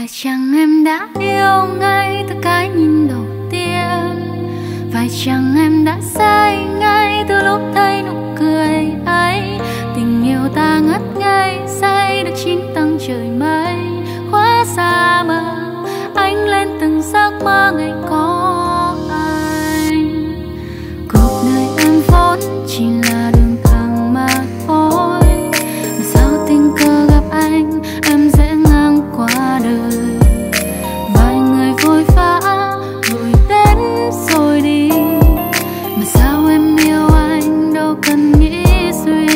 phải chăng em đã yêu ngay từ cái nhìn đầu tiên? Phải chăng em đã say ngay từ lúc thấy nụ cười ấy? Tình yêu ta ngất ngây say được chín tầng trời mây, khóa xa mơ anh lên từng giấc mơ ngày có anh. Cuộc đời em vốn chỉ là đường thẳng mà thôi, mà sao tình cờ gặp anh em dễ ngang qua đời. Vài người vội vã vội đến rồi đi, mà sao em yêu anh đâu cần nghĩ suy.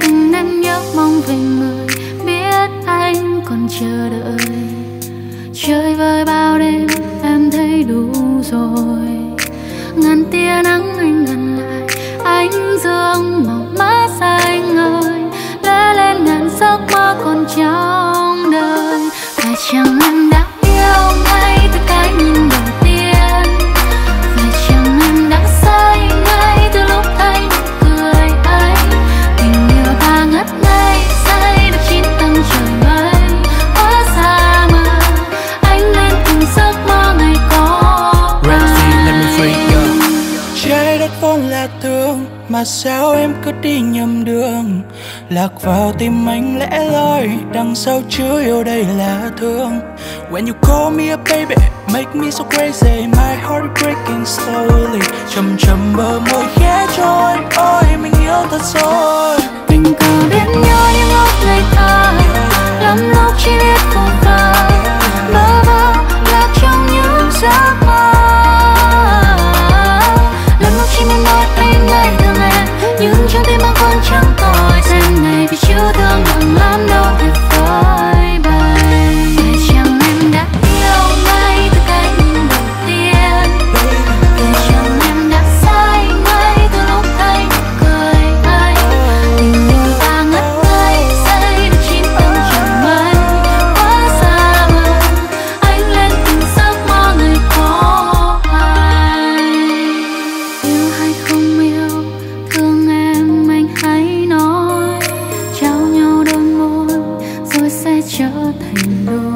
Từng đêm nhớ mong về người biết anh còn chờ đợi. Chơi vơi bao đêm em thấy đủ rồi. Ngàn tia nắng anh ngần lại, ánh dương màu má xanh ơi, lóe lên ngàn giấc mơ còn trong đời. Phải chăng em đã yêu ngay từ cái nhìn đầu tiên? Phải chăng em đã say ngay từ lúc thấy nụ cười ấy? Tình yêu ta ngất ngây say được chín tầng trời mây. Mà sao em cứ đi nhầm đường, lạc vào tim anh lẻ loi, đằng sau chứa yêu đây là thương. When you call me a baby, make me so crazy, my heart is breaking slowly. Chầm chầm bờ môi khẽ trôi, ôi mình yêu thật rồi. Tình cờ biết nhau những lúc ngày ta, lắm lúc chỉ biết cuộc đời, mơ mơ lạc trong những giấc mơ. Lắm lúc chỉ mình nói anh lại thương em, nhưng trong tim anh vẫn chẳng tôi. Xem này vì chưa thương đừng lắm đâu tuyệt vời bay. Phải chăng em đã yêu ngay từ cái nhìn đầu tiên? Phải chăng em đã say ngay từ lúc thấy nụ cười ấy? Tình yêu ta ngất ngây say được chín tầng trời mây, quá xa mơ anh lên từng giấc mơ người có ai. Yêu hay không yêu, thương em anh hãy nói, trao nhau đôi môi rồi sẽ trở thành đôi.